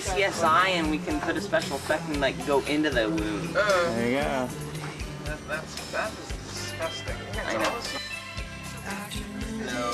play CSI and we can put a special effect and like go into the wound. There you go. That is disgusting. I know. No.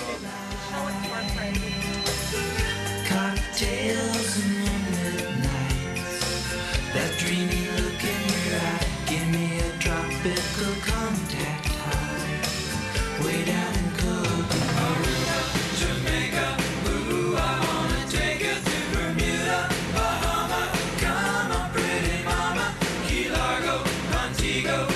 Cocktails and moonlit nights. That dreamy look in your eye. Give me a tropical contact high. Way down in Copenhagen, Jamaica. Ooh, I wanna take you to Bermuda, Bahama. Come on, pretty mama. Key Largo, Montego.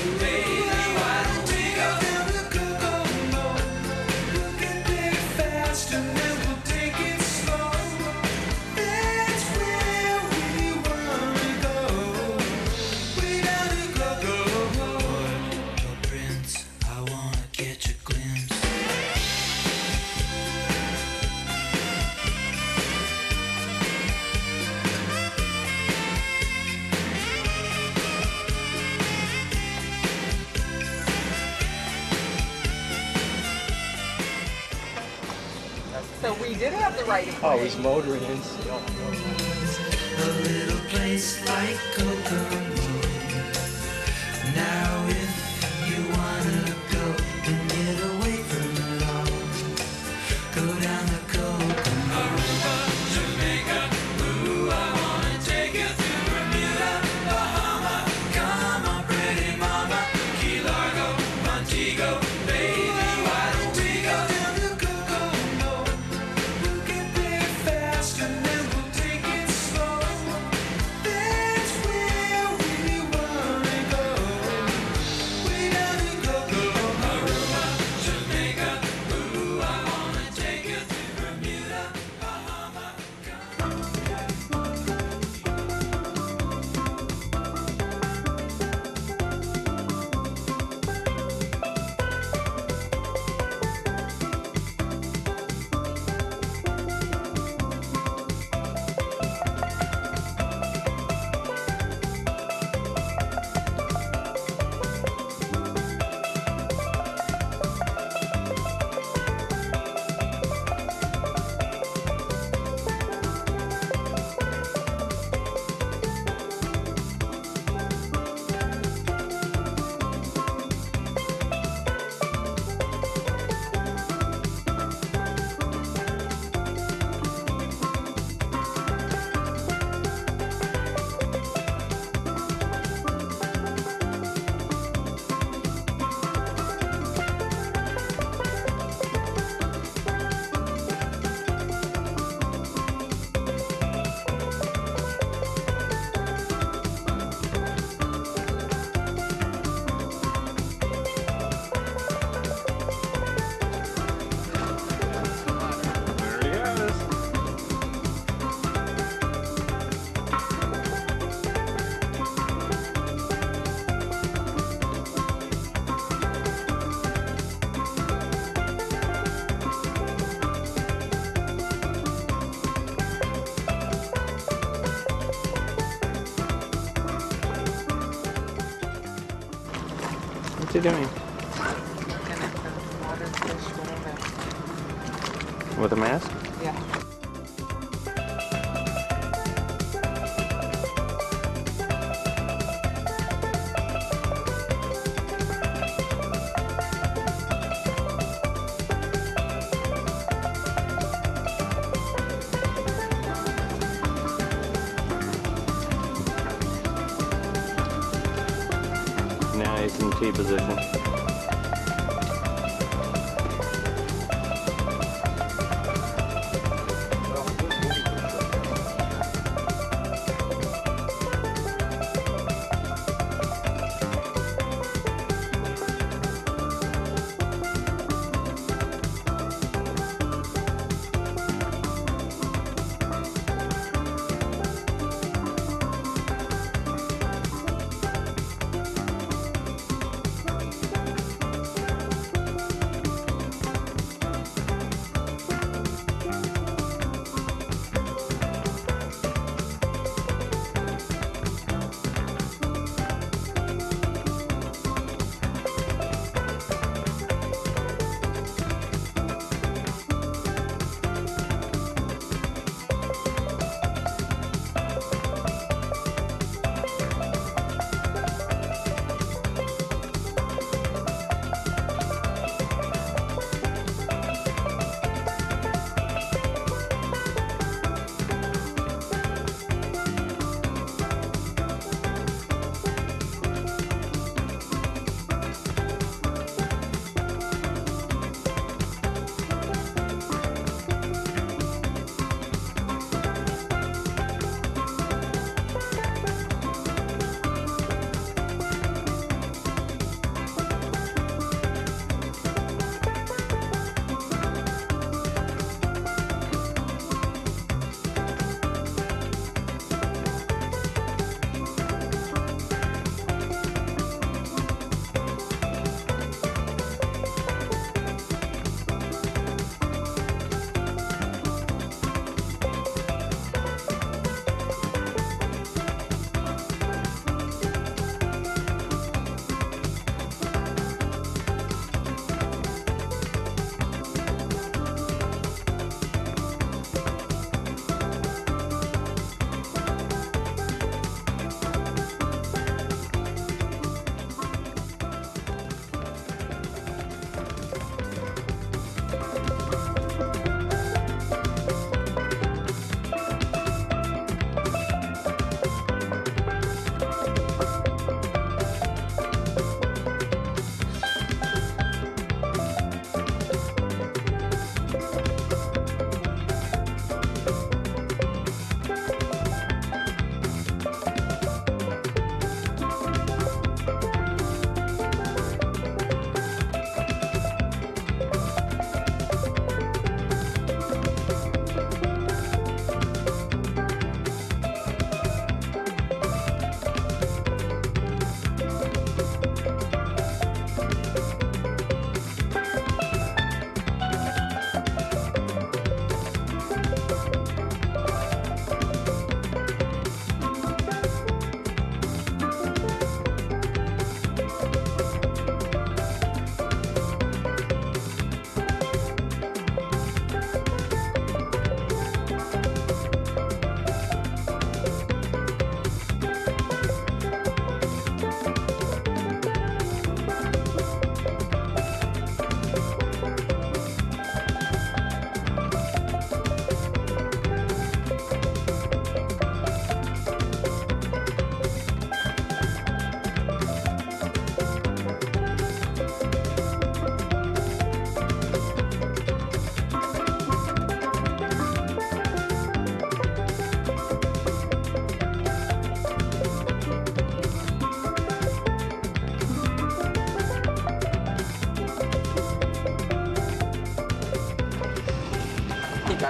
Oh, he's motoring in. A little place like Kokomo. Now if you wanna go and get away from it all, go down the Kokomo. Aruba, Jamaica, ooh, I wanna take you to Bermuda, Bahama. Come on, pretty mama, Key Largo, Montego, baby. What are you doing? Looking at the water fish with a mask. With a mask? Yeah. In T position.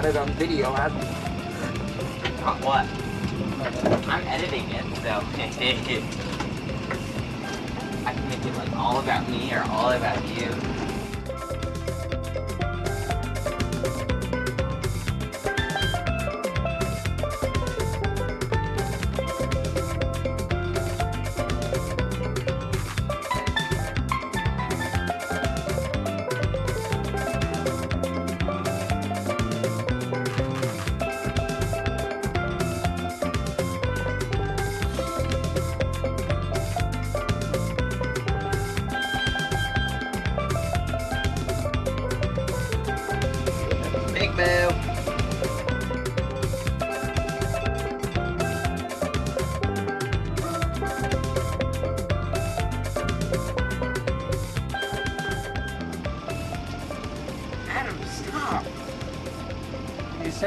had it on video, hasn't he? On what? I'm editing it, so I can make it like all about me or all about you.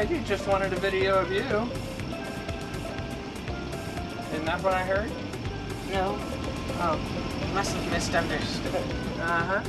You just wanted a video of you. Isn't that what I heard? No. Oh, you must have misunderstood. Uh-huh.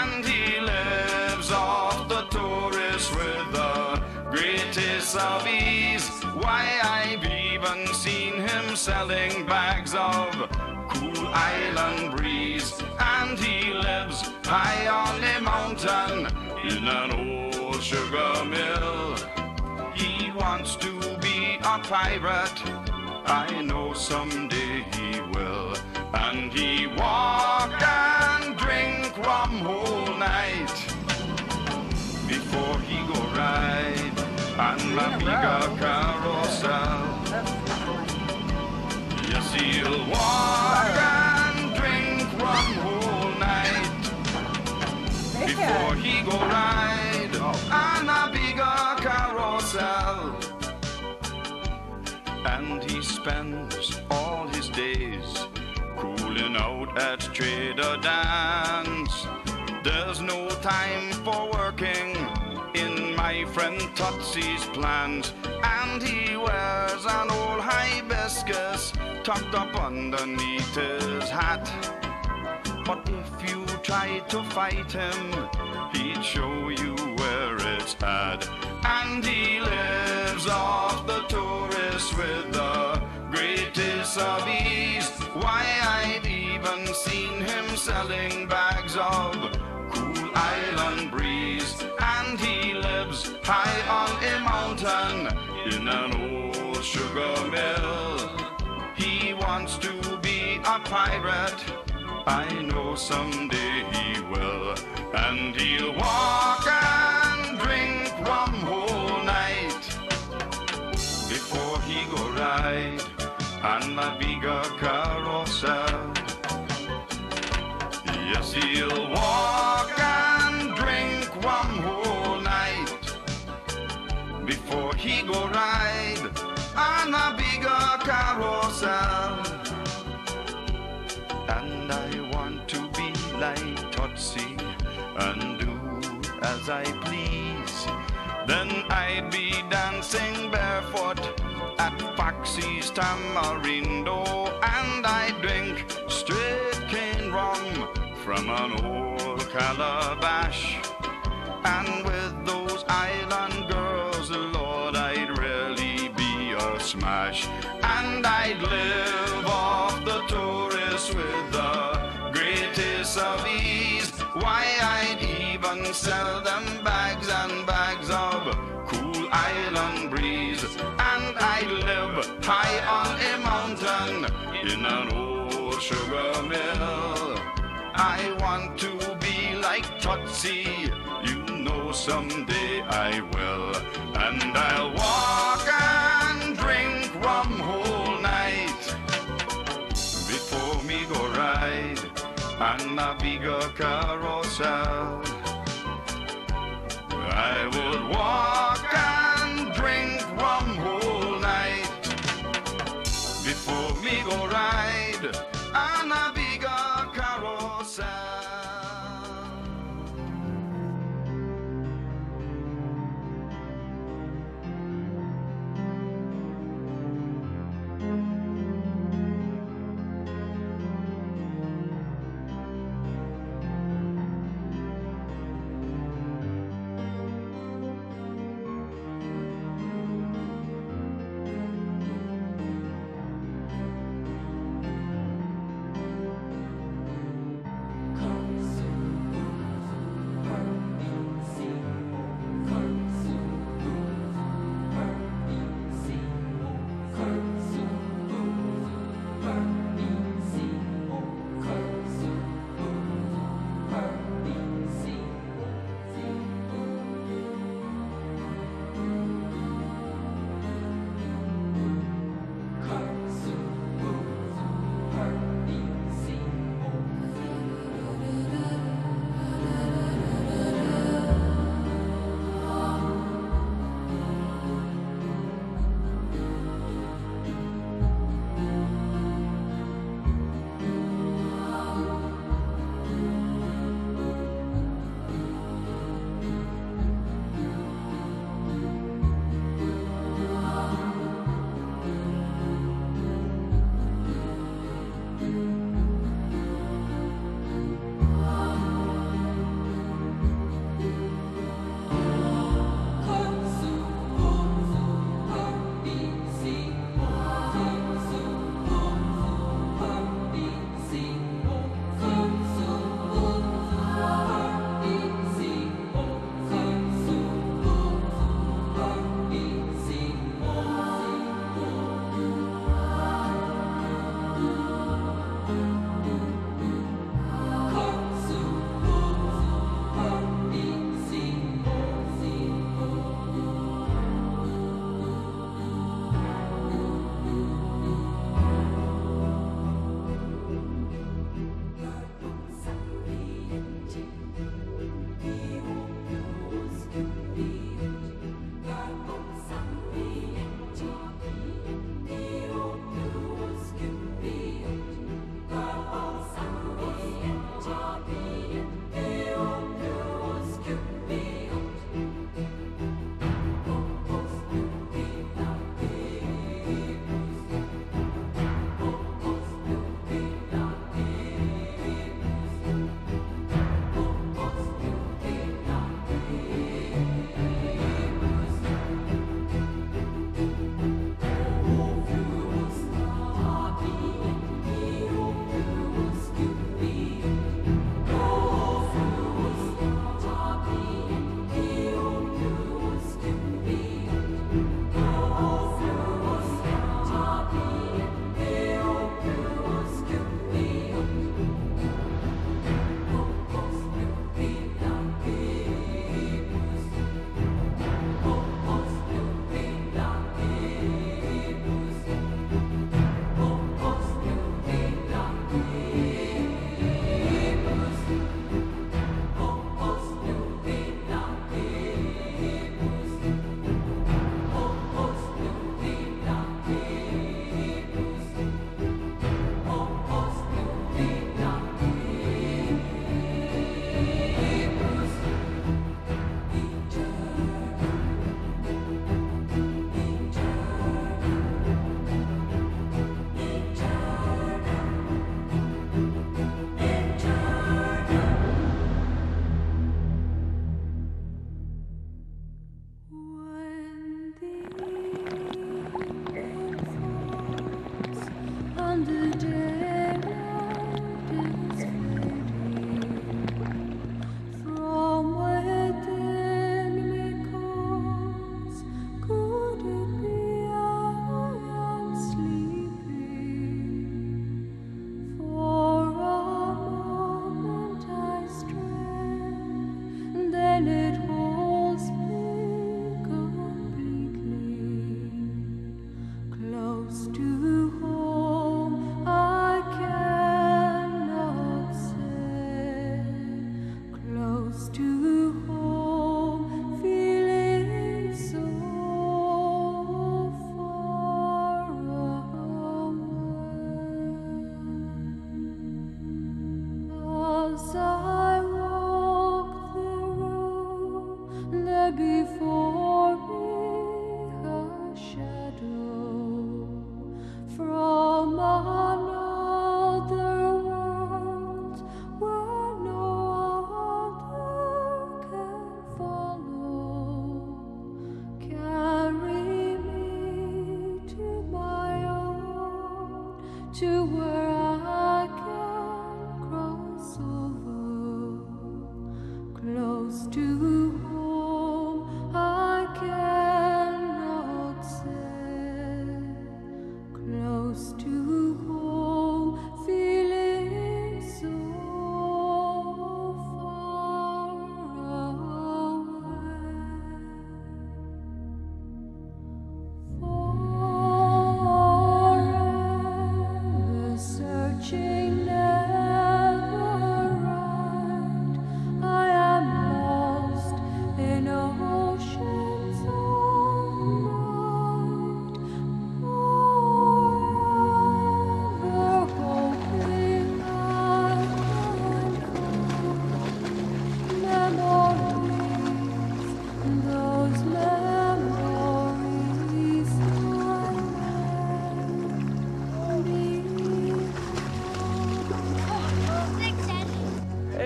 And he lives off the tourists with the greatest of ease. Why, I've even seen him selling bags of cool island breeze. And he lives high on a mountain in an old sugar mill. He wants to be a pirate. I know someday he will. And he walks and drink rum whole night before he go ride on La Viga Carousel. Yes, he'll walk and drink rum whole night before he go ride on La Viga Carousel. And he spends all his days cooling out at Trader Dance. There's no time for working in my friend Tootsie's plans. And he wears an old hibiscus tucked up underneath his hat. But if you try to fight him, he'd show you where it's at. And he lives off the tourists with the greatest of ease. Why, I've even seen him selling bags of cool island breeze. And he lives high on a mountain in an old sugar mill. He wants to be a pirate. I know someday he will. And he'll walk and drink rum whole night before he go ride on the bigger carousel. Yes, he'll walk and drink rum whole night before he go ride on a bigger carousel. And I want to be like Tootsie and do as I please. Then I'd be dancing barefoot at Foxy's Tamarindo, and I'd drink straight cane rum from an old calabash. And with those island girls, Lord, I'd really be a smash. And I'd live off the tourists with the greatest of ease. Why, I'd even sell them bags and bags of cool island breeze. And I'd live high on a mountain in an old sugar mill. I want to be like Tootsie, you know someday I will. And I'll walk and drink rum whole night before me go ride on a bigger carousel. I would walk and drink rum whole night before me go ride on a bigger carousel.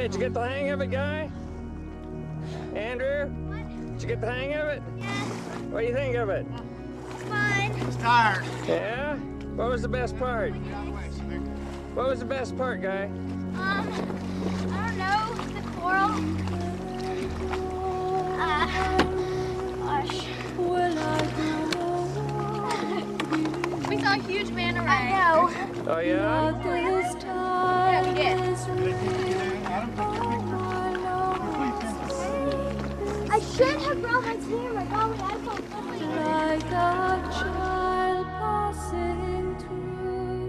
Hey, did you get the hang of it, guy? Andrew? What? Did you get the hang of it? Yes. What do you think of it? It's fun. It's tired. Yeah? What was the best part? What was the best part, guy? I don't know. The coral. Gosh. We saw a huge manta ray. I know. Oh, yeah? Yeah, we did. I should have brought my camera. Oh, my iPhone. Like a child passing through,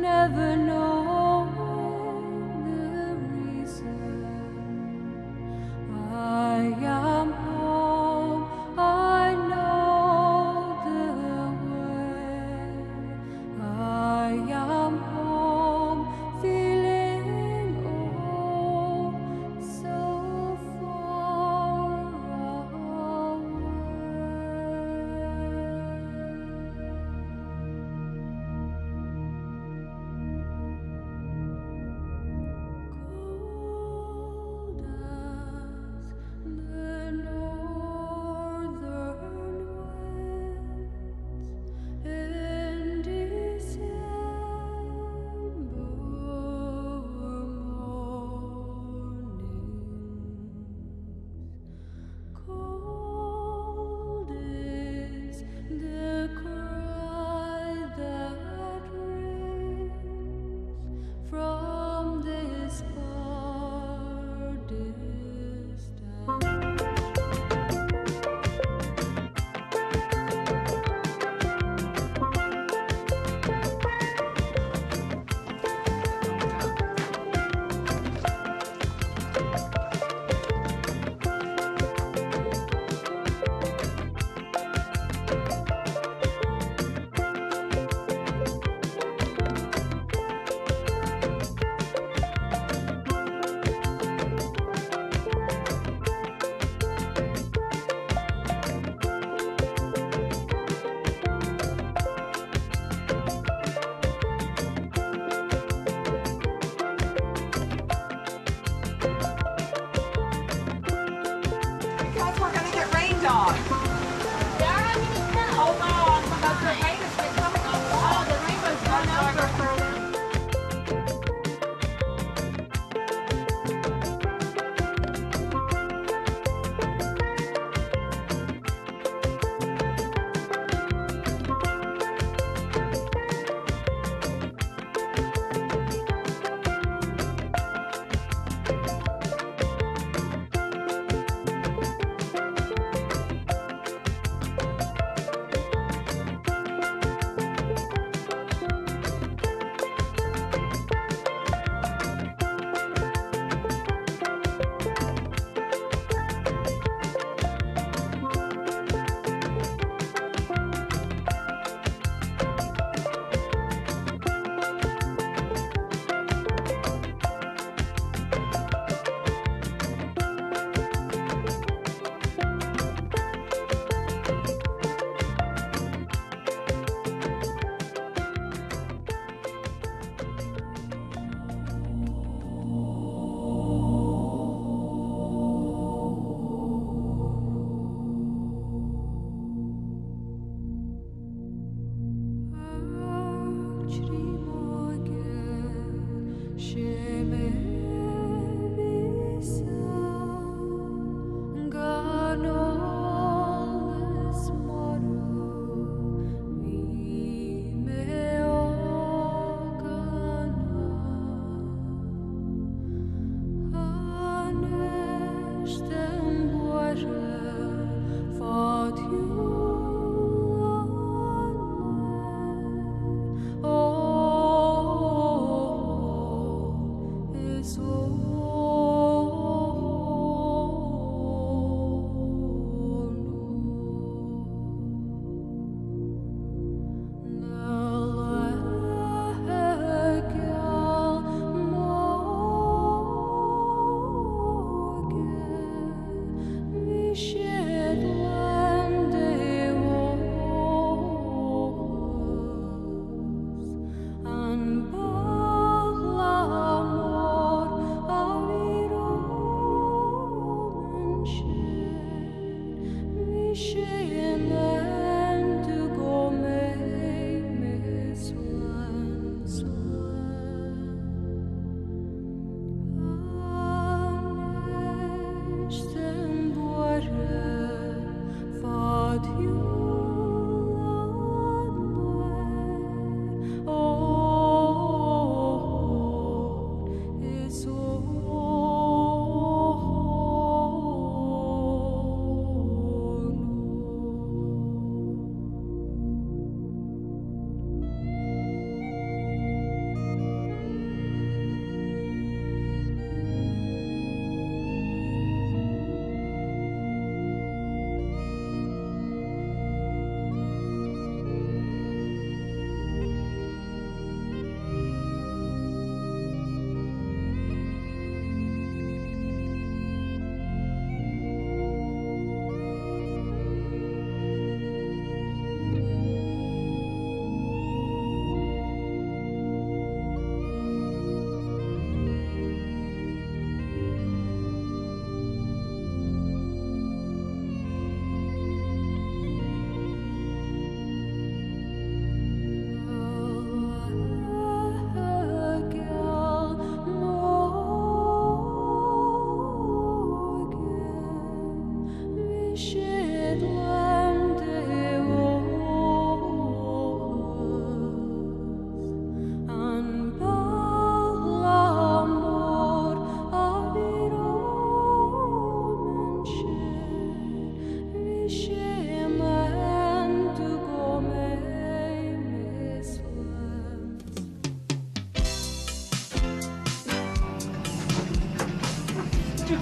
never knowing the reason. I am home. I know the way. I am home, feeling oh so far away.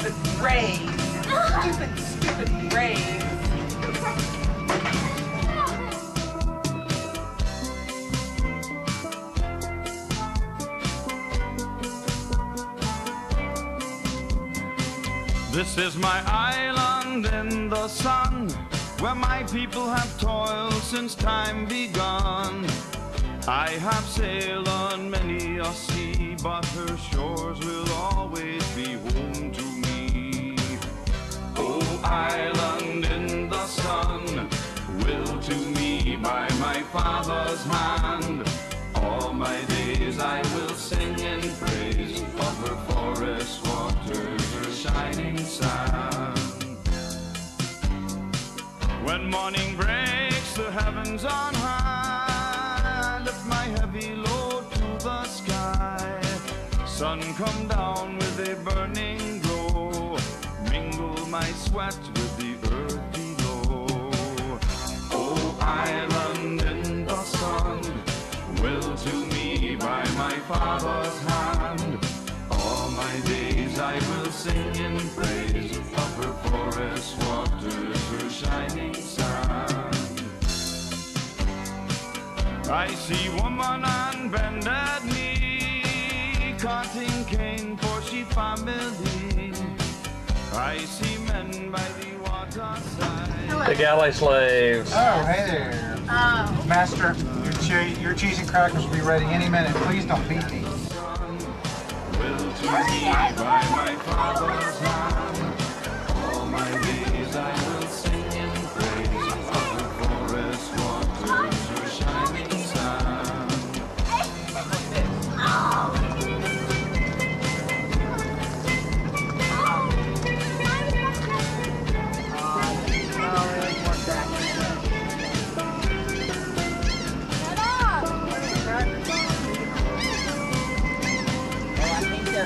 stupid rays. Stupid, stupid rays. This is my island in the sun, where my people have toiled since time begun. I have sailed on many a sea, but her shores will always be home to me. Oh, island in the sun, willed to me by my father's hand. All my days I will sing in praise of her forest waters, her shining sand. When morning breaks, the heavens on high, I lift my heavy load to the sky. Sun come down with a burning glow, mingle my sweat with the earth below. Oh, island in the sun, willed to me by my father's hand. All my days I will sing in praise of her forest waters, her shining sand. I see woman on bended knee, cutting cane for she family. I see men by the waterside. The galley slaves. Oh, hey there. Oh. Master, your cheese and crackers will be ready any minute. Please don't beat me. All my days I will sing in praise of the forest waters, her shining sun.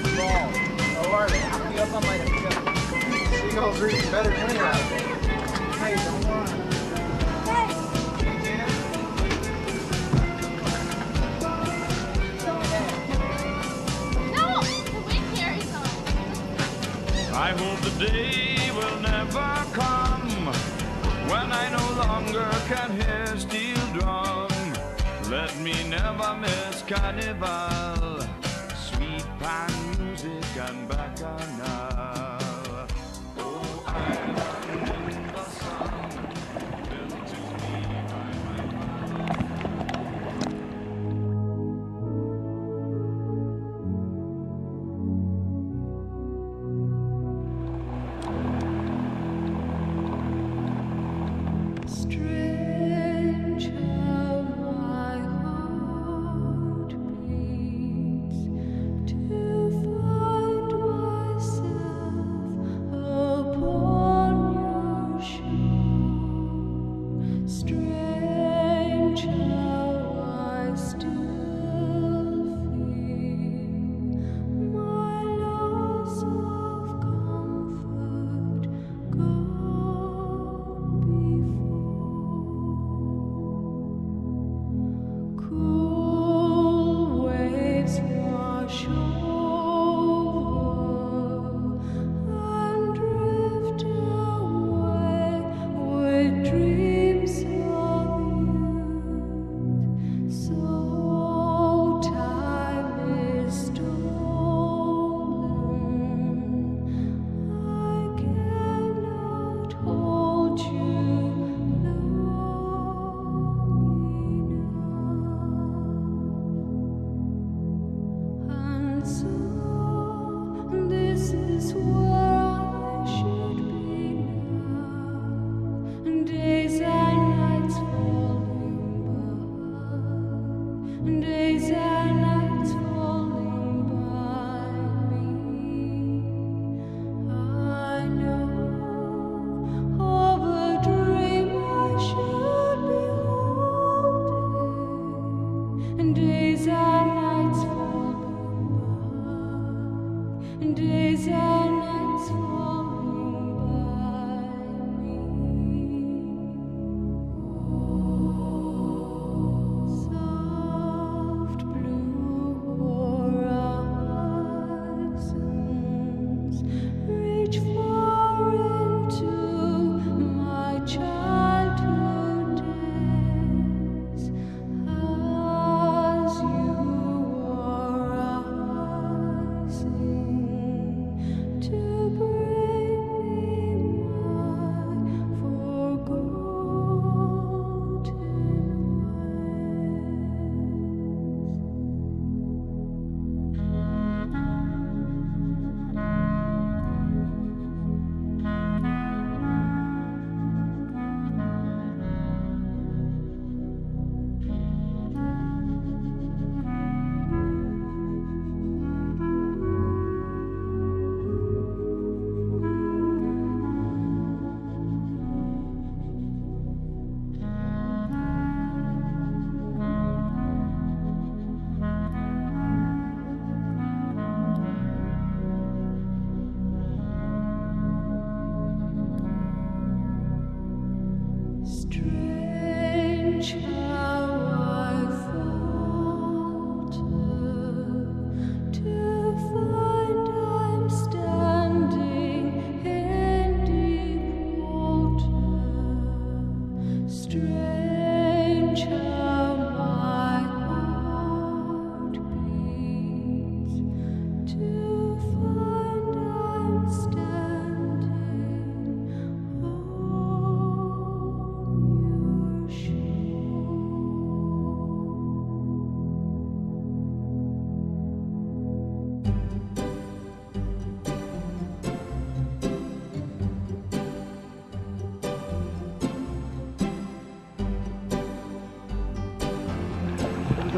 Oh, are they? I'll be up on my seagulls are even better than out. Hey, don't worry. No! The wind carries on. I hope the day will never come when I no longer can hear steel drum. Let me never miss carnival, sweet pan. And bacchanal. Oh, island in the sun, built to me by my mother. Stretch how my heart beats to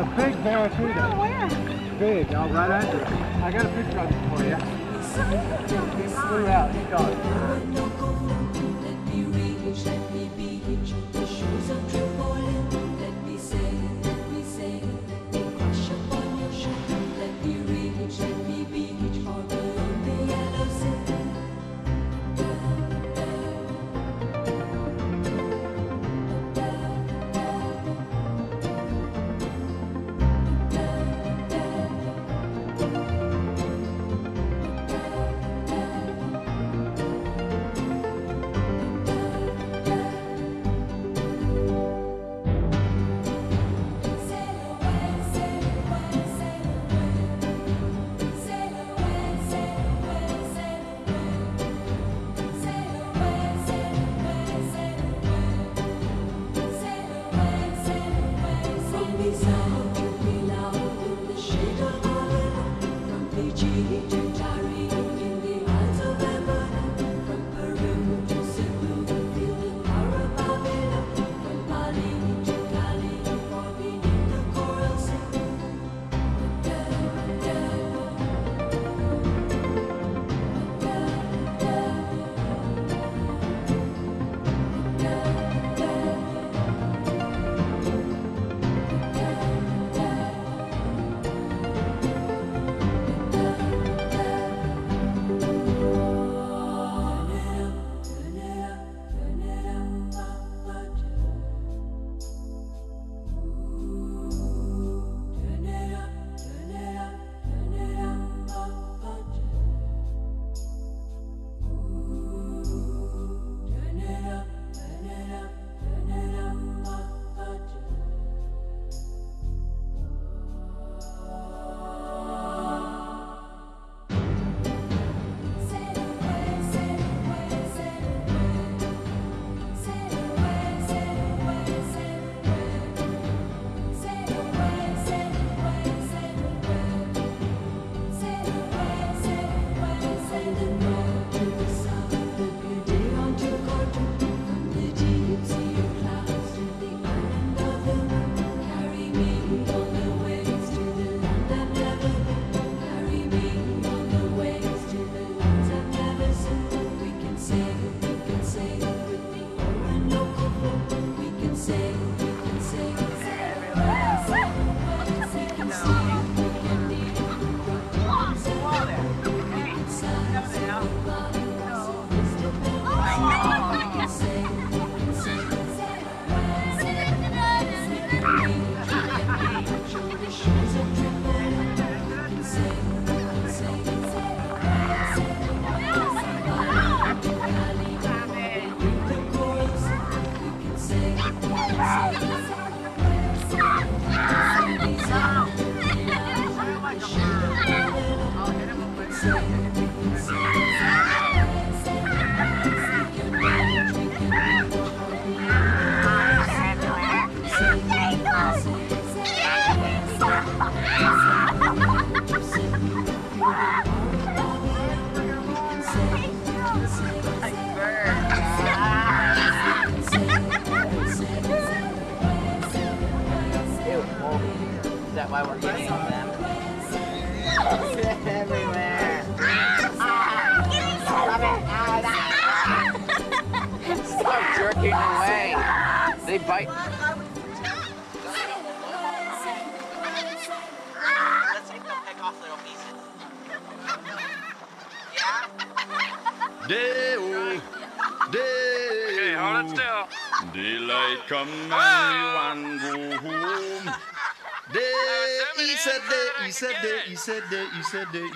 a big barracuda. Oh, where? Big, I'll let Andrew. I got a picture of it for you. He flew out, he got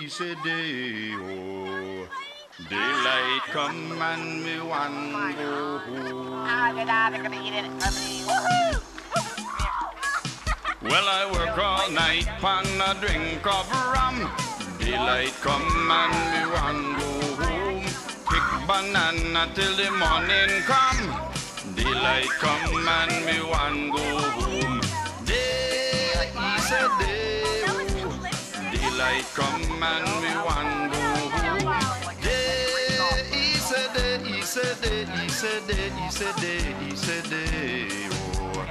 You said day, oh. Daylight come and me one go home. Well, I work all night pon a drink of rum. Daylight come and me one go home. Pick banana till the morning come. Daylight come and me one go home. Day, he said day. Daylight come and me one go home. Day, he said day, oh.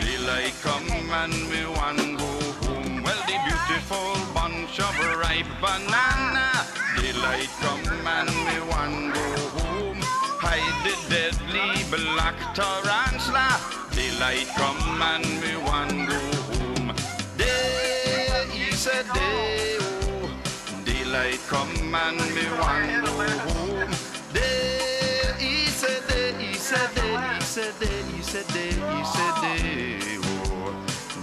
Daylight I come and me one go home. Well, the beautiful bunch of ripe banana. Daylight come and me one go home. Hide the deadly black tarantula. Daylight come and me one go home. Day is a day, oh. Daylight come and me one go home. Day is a day, is a day, is a day, is a day, is a day, oh.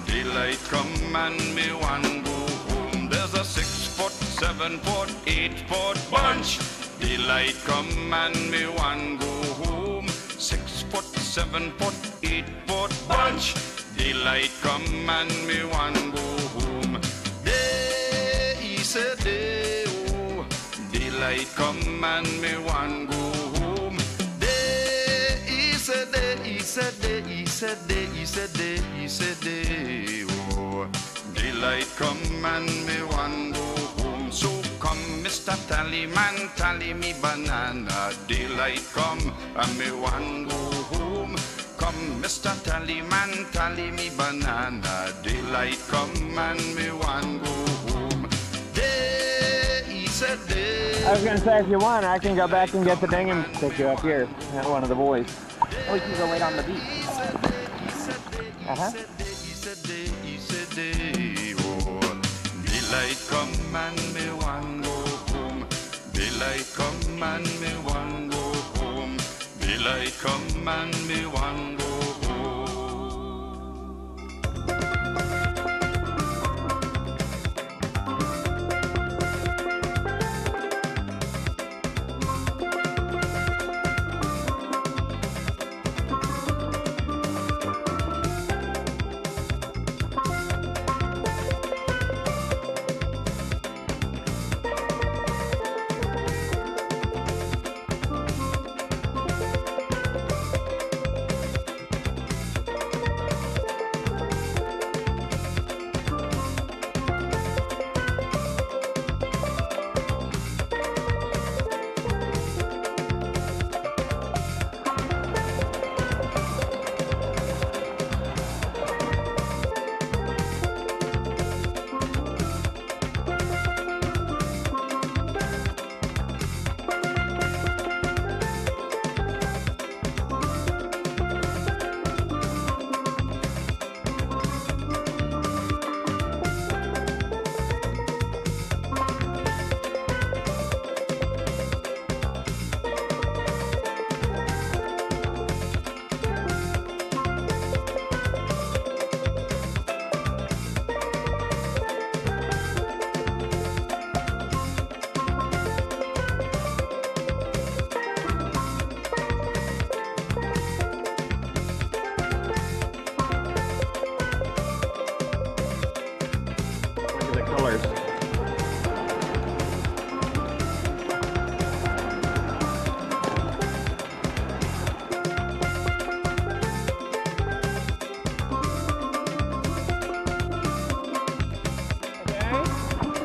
Daylight come and me one go home. There's a 6-foot, 7-foot, 8-foot bunch. Daylight come and me one go home. 6-foot, 7-foot, 8-foot bunch. Daylight come and me one go home. Day is a day, oh. Daylight come and me one go home. Day is a day, is a day, is a day, is a day, is a day, oh. Daylight come and me one go home. So come, Mr. Tallyman, tally me banana. Daylight come and me one go home. Come, Mr. Tallyman, tally me banana. Daylight come and me one go home. Day is a day. I was gonna say, if you want, I can go back and get the thing and pick you up here at one of the boys. Or you can go wait on the beach. Daylight come and me one go home. Daylight come and me one go home. Daylight come and me one go home.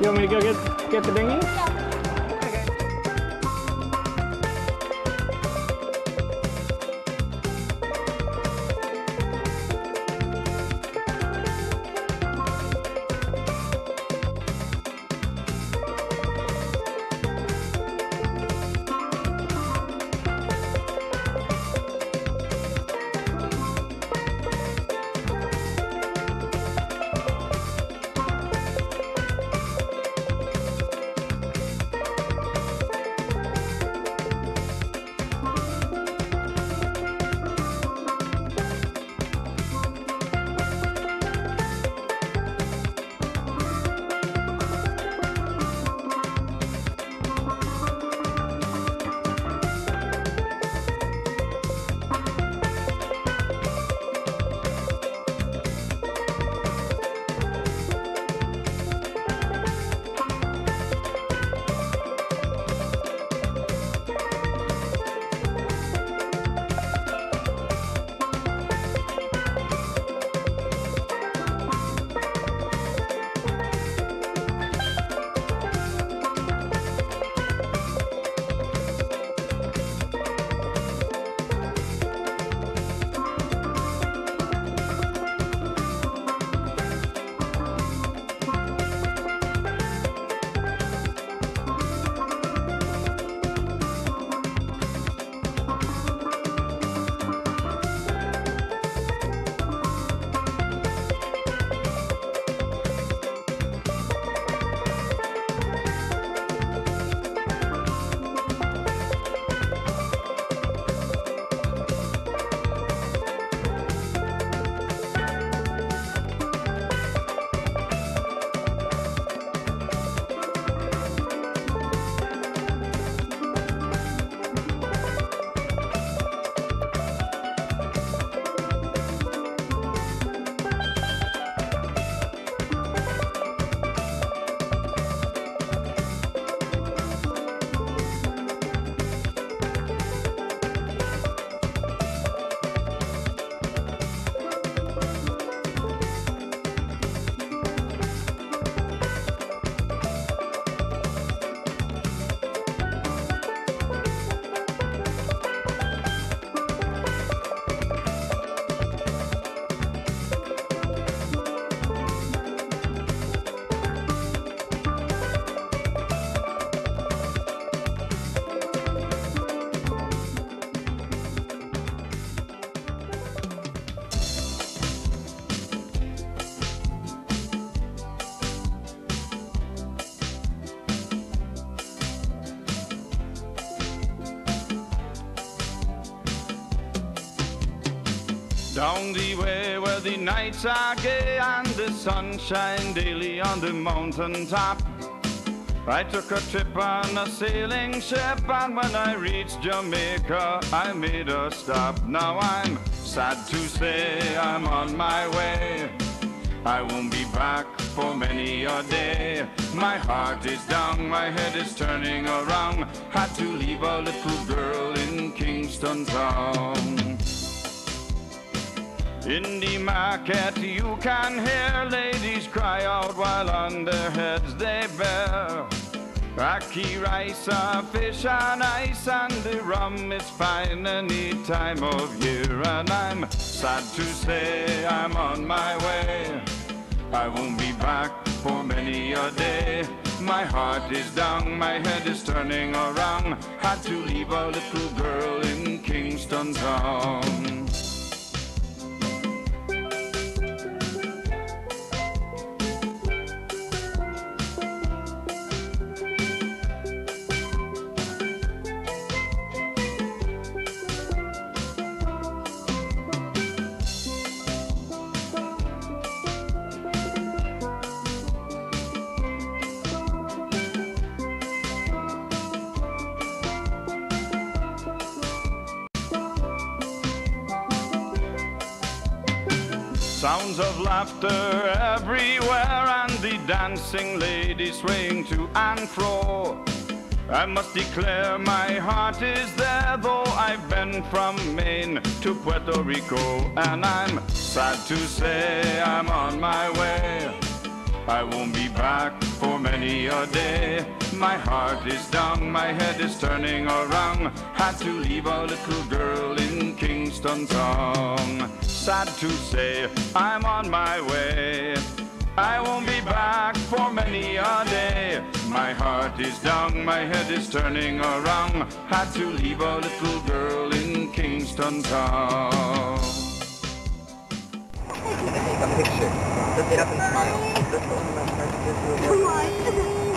You want me to go get the dinghy? Yeah. Down the way where the nights are gay and the sun shines daily on the mountain top, I took a trip on a sailing ship, and when I reached Jamaica, I made a stop. Now I'm sad to say I'm on my way. I won't be back for many a day. My heart is down, my head is turning around. Had to leave a little girl in Kingston town. In the market you can hear ladies cry out while on their heads they bear. Aki rice, fish and ice, and the rum is fine any time of year. And I'm sad to say I'm on my way. I won't be back for many a day. My heart is down, my head is turning around. Had to leave a little girl in Kingston town. Sounds of laughter everywhere and the dancing ladies swaying to and fro. I must declare my heart is there, though I've been from Maine to Puerto Rico. And I'm sad to say I'm on my way. I won't be back for many a day. My heart is down, my head is turning around. Had to leave a little girl in Kingston town. Sad to say, I'm on my way. I won't be back for many a day. My heart is down, my head is turning around. Had to leave a little girl in Kingston town. If you can take a picture, lift it up and smile. Come on.